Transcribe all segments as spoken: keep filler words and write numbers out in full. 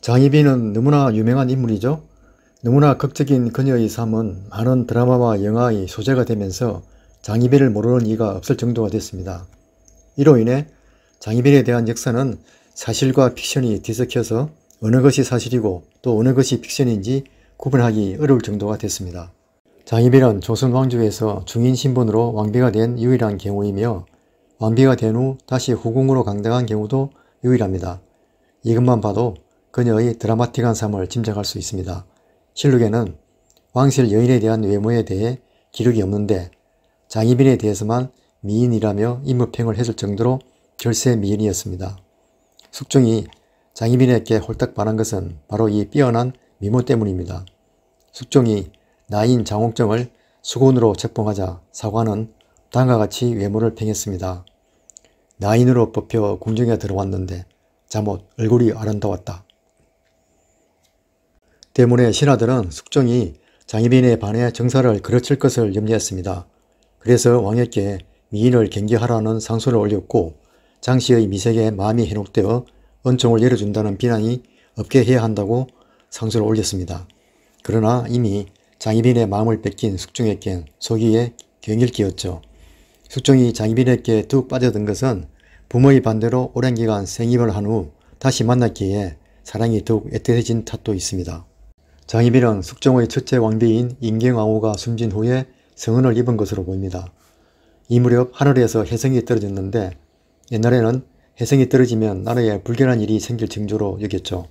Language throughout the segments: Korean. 장희빈은 너무나 유명한 인물이죠. 너무나 극적인 그녀의 삶은 많은 드라마와 영화의 소재가 되면서 장희빈을 모르는 이가 없을 정도가 됐습니다. 이로 인해 장희빈에 대한 역사는 사실과 픽션이 뒤섞여서 어느 것이 사실이고 또 어느 것이 픽션인지 구분하기 어려울 정도가 됐습니다. 장희빈은 조선 왕조에서 중인 신분으로 왕비가 된 유일한 경우이며 왕비가 된 후 다시 후궁으로 강등한 경우도 유일합니다. 이것만 봐도 그녀의 드라마틱한 삶을 짐작할 수 있습니다. 실록에는 왕실 여인에 대한 외모에 대해 기록이 없는데 장희빈에 대해서만 미인이라며 인물평을 했을 정도로 결세 미인이었습니다. 숙종이 장희빈에게 홀딱 반한 것은 바로 이 뛰어난 미모 때문입니다. 숙종이 나인 장옥정을 수군으로 책봉하자 사관은 다음과 같이 외모를 평했습니다. 나인으로 뽑혀 궁정에 들어왔는데 잠옷 얼굴이 아름다웠다. 때문에 신하들은 숙종이 장희빈에 반해 정사를 그르칠 것을 염려했습니다. 그래서 왕에게 미인을 경계하라는 상소를 올렸고 장씨의 미색에 마음이 현혹되어 은총을 열어준다는 비난이 없게 해야 한다고 상소를 올렸습니다. 그러나 이미 장희빈의 마음을 뺏긴 숙종에겐 속이에 경일기였죠. 숙종이 장희빈에게 뚝 빠져든 것은 부모의 반대로 오랜 기간 생입을 한 후 다시 만났기에 사랑이 더욱 애틋해진 탓도 있습니다. 장희빈은 숙종의 첫째 왕비인 인경왕후가 숨진 후에 성은을 입은 것으로 보입니다. 이 무렵 하늘에서 혜성이 떨어졌는데 옛날에는 혜성이 떨어지면 나라에 불결한 일이 생길 징조로 여겼죠.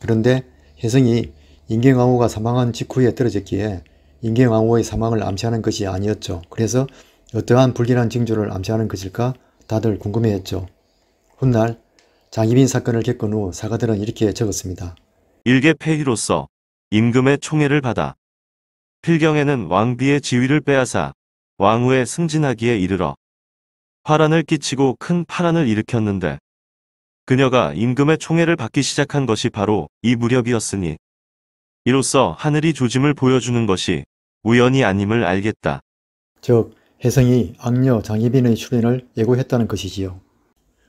그런데 혜성이 인경왕후가 사망한 직후에 떨어졌기에 인경왕후의 사망을 암시하는 것이 아니었죠. 그래서 어떠한 불길한 징조를 암시하는 것일까 다들 궁금해했죠. 훗날 장희빈 사건을 겪은 후 사가들은 이렇게 적었습니다. 일개 폐위로서 임금의 총애를 받아 필경에는 왕비의 지위를 빼앗아 왕후에 승진하기에 이르러 파란을 끼치고 큰 파란을 일으켰는데 그녀가 임금의 총애를 받기 시작한 것이 바로 이 무렵이었으니 이로써 하늘이 조짐을 보여주는 것이 우연이 아님을 알겠다. 즉 혜성이 악녀 장희빈의 출현을 예고했다는 것이지요.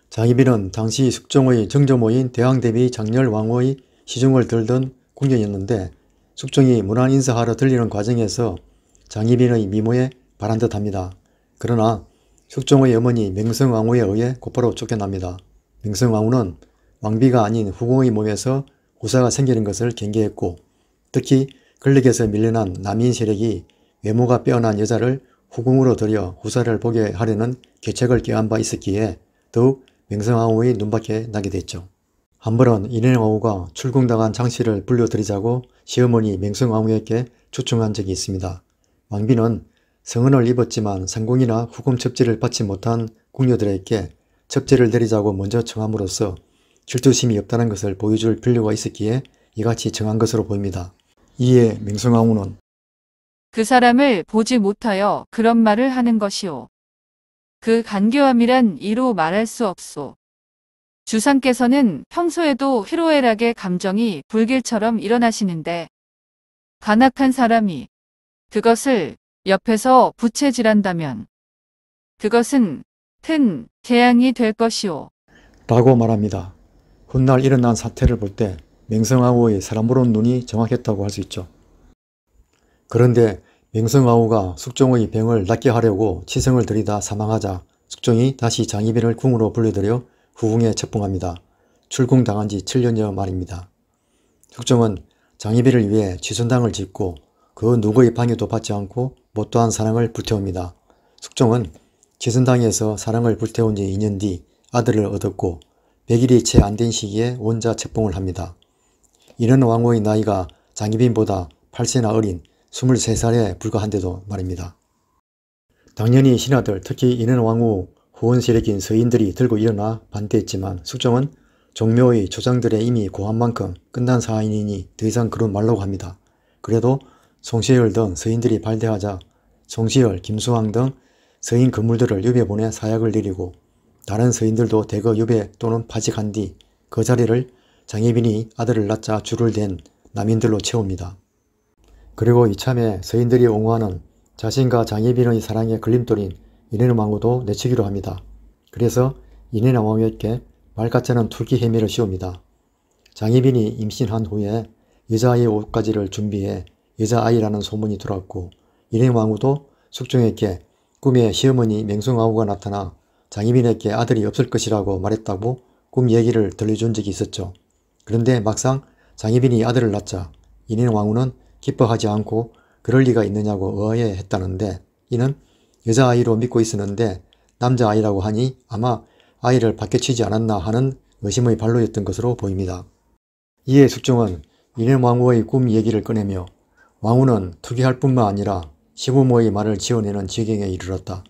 장희빈은 당시 숙종의 정조모인 대왕대비 장렬 왕후의 시중을 들던 궁녀였는데 숙종이 문안 인사하러 들리는 과정에서 장희빈의 미모에 반한 듯합니다. 그러나 숙종의 어머니 명성왕후에 의해 곧바로 쫓겨납니다. 명성왕후는 왕비가 아닌 후궁의 몸에서 우사가 생기는 것을 경계했고 특히 권력에서 밀려난 남인 세력이 외모가 빼어난 여자를 후궁으로 들여 후사를 보게 하려는 계책을 꾀한 바 있었기에 더욱 명성왕후의 눈밖에 나게 됐죠. 한 번은 인현왕후가 출궁당한 장씨를 불려드리자고 시어머니 명성왕후에게 추청한 적이 있습니다. 왕비는 성은을 입었지만 상궁이나 후궁 첩지를 받지 못한 궁녀들에게 첩지를 내리자고 먼저 청함으로써 질투심이 없다는 것을 보여줄 필요가 있었기에 이같이 정한 것으로 보입니다. 이에 명성왕후는 그 사람을 보지 못하여 그런 말을 하는 것이오. 그 간교함이란 이로 말할 수 없소. 주상께서는 평소에도 희로애락의 감정이 불길처럼 일어나시는데 간악한 사람이 그것을 옆에서 부채질한다면 그것은 큰 재앙이 될 것이오. 라고 말합니다. 훗날 일어난 사태를 볼 때 명성왕후의 사람 보는 눈이 정확했다고 할 수 있죠. 그런데 명성왕후가 숙종의 병을 낫게 하려고 치성을 들이다 사망하자 숙종이 다시 장희빈을 궁으로 불러들여 후궁에 책봉합니다. 출궁당한 지 칠 년여 말입니다. 숙종은 장희빈을 위해 취선당을 짓고 그 누구의 방해도 받지 않고 못다한 사랑을 불태웁니다. 숙종은 취선당에서 사랑을 불태운 지 이 년 뒤 아들을 얻었고 백 일이 채 안 된 시기에 원자 책봉을 합니다. 인은 왕후의 나이가 장희빈보다 팔 세나 어린 스물세 살에 불과한데도 말입니다. 당연히 신하들 특히 인현왕후 후원 세력인 서인들이 들고 일어나 반대했지만 숙종은 종묘의 조장들의 이미 고한 만큼 끝난 사안이니 더 이상 그런 말라고 합니다. 그래도 송시열 등 서인들이 반대하자 송시열, 김수항 등 서인 건물들을 유배보내 사약을 내리고 다른 서인들도 대거 유배 또는 파직한 뒤 그 자리를 장희빈이 아들을 낳자 줄을 댄 남인들로 채웁니다. 그리고 이참에 서인들이 옹호하는 자신과 장희빈의 사랑의 걸림돌인 인현왕후도 내치기로 합니다. 그래서 인현왕후에게 말 같지 않은 투기 혐의를 씌웁니다. 장희빈이 임신한 후에 여자아이의 옷가지를 준비해 여자아이라는 소문이 돌았고, 인현왕후도 숙종에게 꿈에 시어머니 명성왕후가 나타나 장희빈에게 아들이 없을 것이라고 말했다고 꿈 얘기를 들려준 적이 있었죠. 그런데 막상 장희빈이 아들을 낳자 인현왕후는 기뻐하지 않고 그럴 리가 있느냐고 의아해했다는데, 이는 여자아이로 믿고 있었는데 남자아이라고 하니 아마 아이를 바뀌치지 않았나 하는 의심의 발로였던 것으로 보입니다. 이에 숙종은 인현왕후의 꿈 얘기를 꺼내며 왕후는 투기할 뿐만 아니라 시부모의 말을 지어내는 지경에 이르렀다.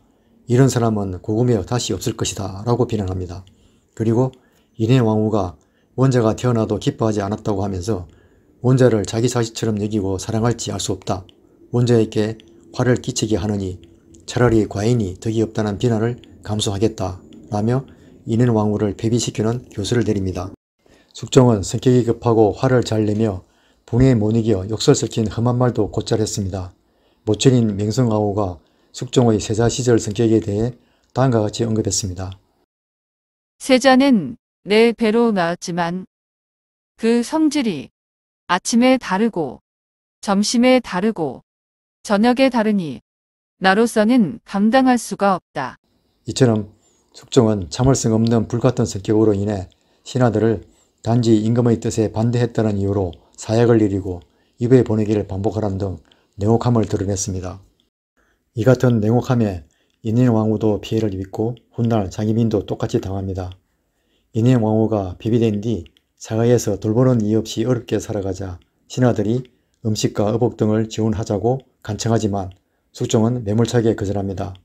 이런 사람은 고금에 다시 없을 것이다 라고 비난합니다. 그리고 인현왕후가 원자가 태어나도 기뻐하지 않았다고 하면서 원자를 자기 자식처럼 여기고 사랑할지 알 수 없다. 원자에게 화를 끼치게 하느니 차라리 과인이 덕이 없다는 비난을 감수하겠다 라며 인현왕후를 폐비시키는 교수를 내립니다. 숙종은 성격이 급하고 화를 잘 내며 분에 못 이겨 욕설 섞인 험한 말도 곧잘 했습니다. 모친인 명성왕후가 숙종의 세자 시절 성격에 대해 다음과 같이 언급했습니다. 세자는 내 배로 나왔지만 그 성질이 아침에 다르고 점심에 다르고 저녁에 다르니 나로서는 감당할 수가 없다. 이처럼 숙종은 참을성 없는 불같은 성격으로 인해 신하들을 단지 임금의 뜻에 반대했다는 이유로 사약을 일이고 입에 보내기를 반복하는 등 냉혹함을 드러냈습니다. 이 같은 냉혹함에 인현왕후도 피해를 입고 훗날 장희빈도 똑같이 당합니다. 인현왕후가 비비된 뒤 사가에서 돌보는 이유 없이 어렵게 살아가자 신하들이 음식과 의복 등을 지원하자고 간청하지만 숙종은 매몰차게 거절합니다.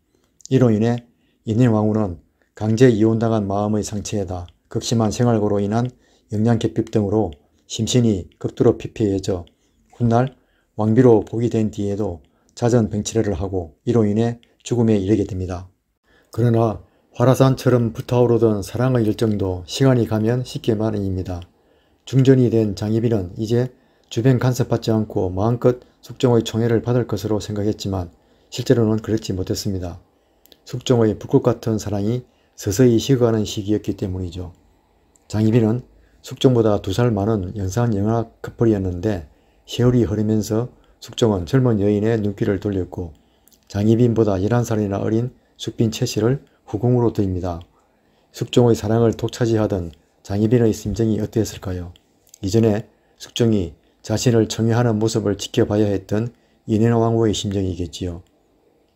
이로 인해 인현왕후는 강제 이혼당한 마음의 상처에다 극심한 생활고로 인한 영양결핍 등으로 심신이 극도로 피폐해져 훗날 왕비로 복위된 뒤에도 잦은 병치레를 하고 이로 인해 죽음에 이르게 됩니다. 그러나 화라산처럼 불타오르던 사랑의 열정도 시간이 가면 식게 마련입니다. 중전이 된 장희빈은 이제 주변 간섭받지 않고 마음껏 숙종의 총애를 받을 것으로 생각했지만 실제로는 그렇지 못했습니다. 숙종의 불꽃 같은 사랑이 서서히 식어가는 시기였기 때문이죠. 장희빈은 숙종보다 두 살 많은 연상 영학 커플이었는데 세월이 흐르면서 숙종은 젊은 여인의 눈길을 돌렸고 장희빈보다 열한 살이나 어린 숙빈 최씨를 후궁으로 드립니다. 숙종의 사랑을 독차지하던 장희빈의 심정이 어땠을까요? 이전에 숙종이 자신을 청해하는 모습을 지켜봐야 했던 인현왕후의 심정이겠지요.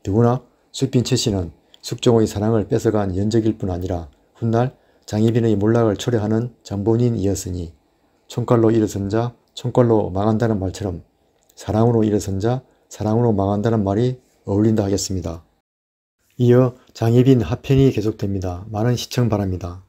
누구나 숙빈 최씨는 숙종의 사랑을 뺏어간 연적일 뿐 아니라 훗날 장희빈의 몰락을 초래하는 전본인이었으니 총칼로 일어선 자 총칼로 망한다는 말처럼 사랑으로 일어선 자 사랑으로 망한다는 말이 어울린다 하겠습니다. 이어 장희빈 하편이 계속됩니다. 많은 시청 바랍니다.